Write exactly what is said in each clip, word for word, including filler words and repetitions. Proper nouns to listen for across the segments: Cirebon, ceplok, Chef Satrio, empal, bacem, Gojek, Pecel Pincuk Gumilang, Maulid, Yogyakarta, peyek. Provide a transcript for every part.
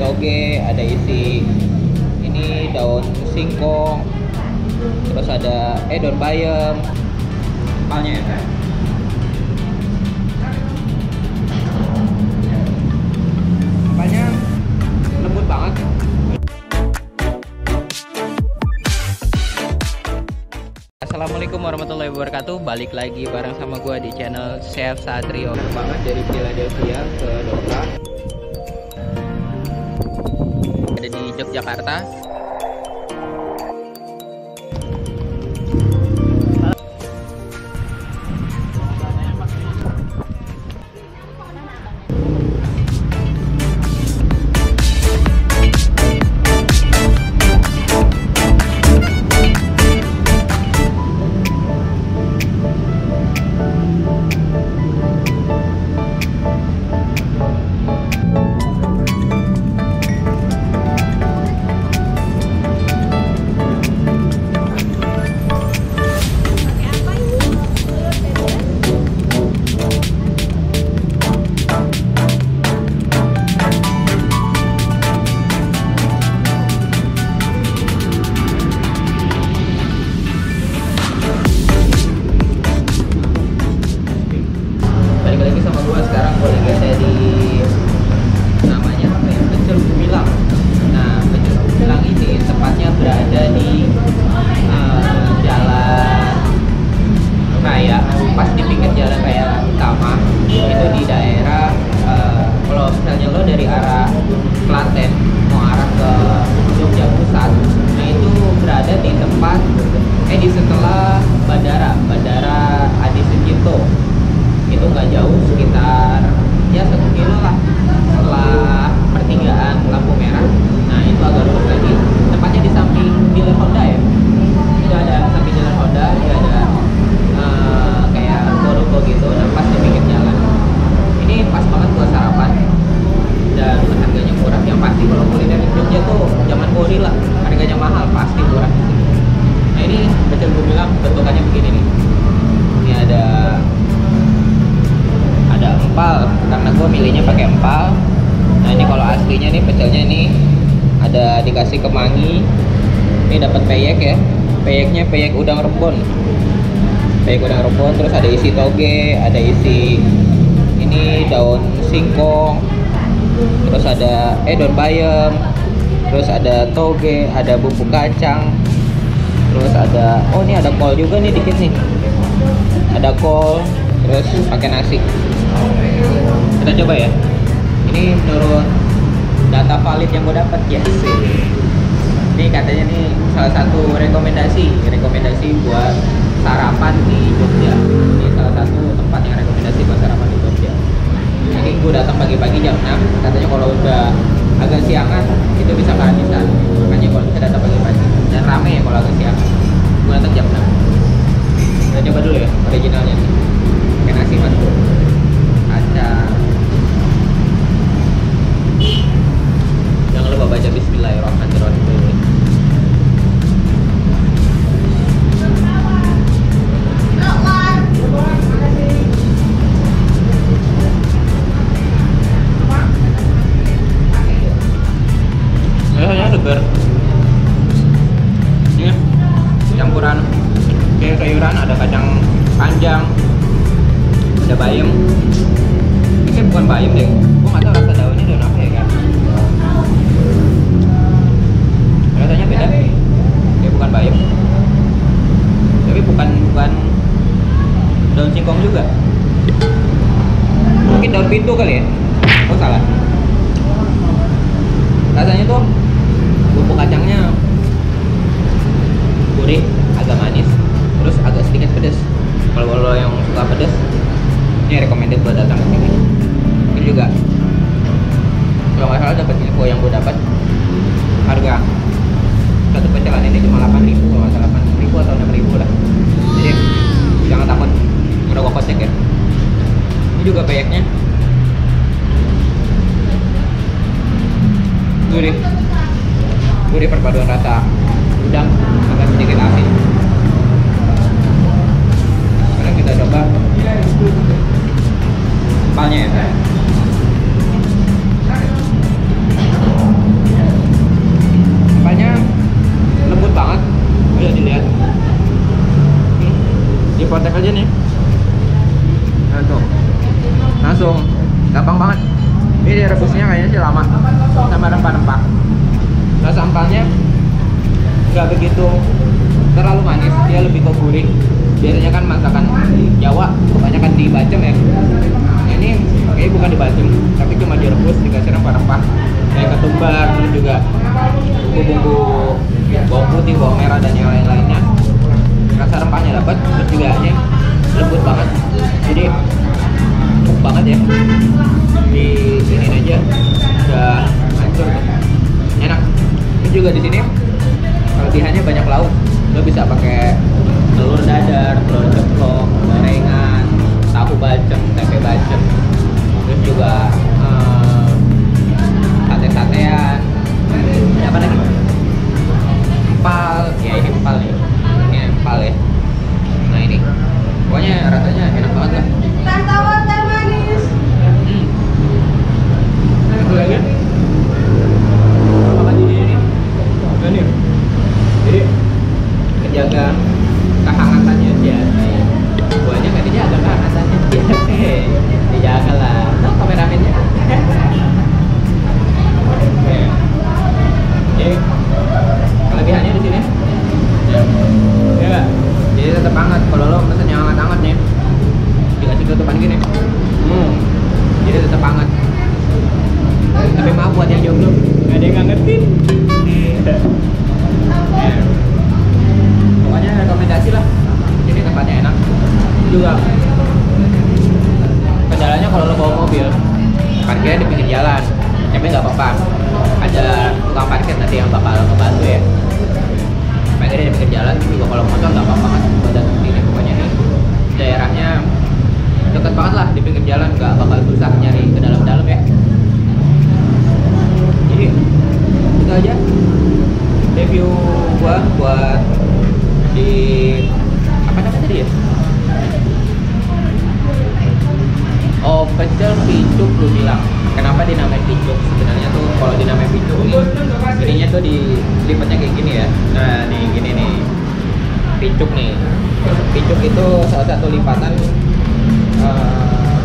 Toge, ada isi ini daun singkong, terus ada eh daun bayam, palnya ya kan? Palnya lembut banget. Assalamualaikum warahmatullahi wabarakatuh. Balik lagi bareng sama gua di channel Chef Satrio. Bener banget dari Philadelphia ke Doha. Di Yogyakarta. Dikasih kemangi, ini dapat peyek ya, peyeknya peyek udang rebon, peyek udang rebon, terus ada isi toge, ada isi ini daun singkong, terus ada eh daun bayam, terus ada toge, ada bumbu kacang, terus ada oh ini ada kol juga nih dikit nih, ada kol, terus pakai nasi. Kita coba ya, ini menurut data valid yang gue dapat ya sih. Ini katanya nih salah satu rekomendasi, rekomendasi buat sarapan di Jogja. Ini salah satu tempat yang rekomendasi buat sarapan di Jogja. Ini gue datang pagi-pagi jam enam, katanya kalau udah agak siangan itu bisa kehabisan. Makanya kalau kita datang pagi-pagi dan rame ya kalau agak siangan. Gue datang jam enam. Kita coba dulu ya originalnya nih. Pakai nasi mas bro. Ada coba baca bismillahirrahmanirrahim dulu. Rasanya segar. Ini campuran kayak sayuran, ada kacang panjang, ada bayam. Ini kayak bukan bayam deh. Gua nggak tahu rasa daunnya daun apa ya kan. Rasanya beda, dia bukan bayam, tapi bukan bukan daun singkong juga, mungkin daun pintu kali ya, oh salah. Rasanya tuh bumbu kacangnya gurih, agak manis, terus agak sedikit pedas. Kalau lo yang suka pedas, ini recommended buat datang ke sini. Ini juga kalau nggak salah dapat info yang gue dapat harga satu pecelan ini cuma delapan ribu kalau nggak salah, delapan ribu atau enam ribu lah. Jadi jangan takut merogoh kocek ya. Ini juga peyeknya gurih, gurih perpaduan rasa udang agak sedikit asin. Sekarang kita coba empalnya ya. Empalnya lembut banget, bisa dilihat. Dipotek aja nih, langsung, langsung, gampang banget. Ini direbusnya kayaknya sih lama, sama rempah-rempah. Rasa empalnya nggak begitu terlalu manis, dia lebih ke gurih. Biasanya kan masakan Jawa kebanyakan dibacem ya. Ini kayaknya bukan dibacem, tapi cuma direbus dikasih rempah-rempah kayak ketumbar, terus juga bumbu-bumbu bawang putih, bawang merah dan yang lain-lainnya. Rasa rempahnya dapat, terus juga ini lembut banget. Jadi empuk banget ya. Di sini aja udah hancur, enak. Terus juga di sini kelebihannya banyak lauk, lo bisa pakai telur dadar, telur ceplok, gorengan, tahu bacem, tempe bacem, terus juga eh, sate-satean, apa lagi? Empal, ya ini empal nih, ini empal ya. Nah ini, pokoknya rasanya enak banget lah. Tawar teh manis. Itu lagi? Apa lagi ini? Ini. Jadi menjaga kehangatannya dia. Buahnya kan dia agak kehangatannya dia. Dijaga lah. Nah, kameramennya. Oke. Jadi kelebihannya di sini. Ya. Jadi tetap hangat. Kalau lo pesen yang hangat-hangat nih, dikasih tutupan gini. Hmm. Jadi tetap hangat. Tapi maaf buat yang jomblo, nggak ada yang ngangetin. Pokoknya rekomendasi lah, jadi tempatnya enak. Juga kendalanya kalau lo bawa mobil, parkirnya di pinggir jalan, tapi nggak apa-apa, ada tukang parkir nanti yang bakal ngebantu ya. Parkirnya di pinggir jalan juga kalau motor nggak apa-apa kan buat datang sini. Pokoknya nih daerahnya deket banget lah, di pinggir jalan nggak bakal susah nyari ke dalam-dalam ya. Jadi itu aja review gua buat di apa namanya tadi ya? Oh, Pecel Pincuk Gumilang. Kenapa dinamain pincuk? Sebenarnya tuh kalau dinamain pincuk ini jadinya tuh dilipatnya kayak gini ya. Nah, nih gini nih. Pincuk nih. Pincuk itu salah satu lipatan uh,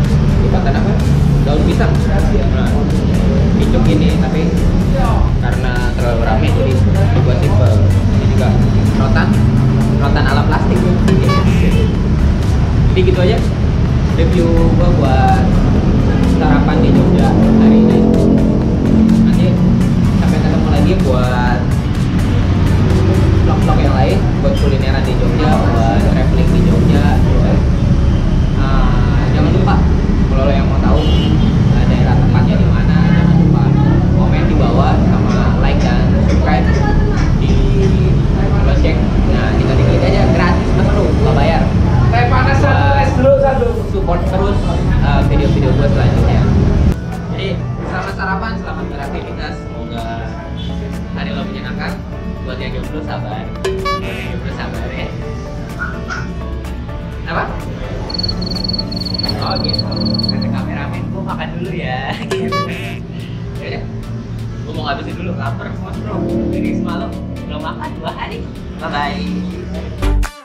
lipatan apa? Daun pisang. Nah, pincuk ini tapi karena terlalu ramai jadi dibuat simple. Ini juga rotan, rotan ala plastik. Jadi gitu aja review gua buat sarapan di Jogja hari ini. Nanti sampai ketemu lagi buat vlog-vlog yang lain, buat kulineran di Jogja, buat traveling di Jogja. Uh, jangan lupa kalau lo yang mau tahu daerah tempatnya di mana, jangan lupa komen di bawah sama like dan subscribe di Gojek. Nah, kita diklik aja, gratis mas bro, nggak bayar. Saya panas satu es dulu satu. Support terus video-video uh, gue selanjutnya. Jadi selamat sarapan, selamat beraktivitas, semoga hari lo menyenangkan. Buat yang jomblo sabar, eh jomblo sabar ya. Apa? Oh gitu, kata kameramen, gue makan dulu ya. Yaudah, gue mau ngabisin dulu, lapar, bro. Jadi semalam belum makan dua hari. Bye bye.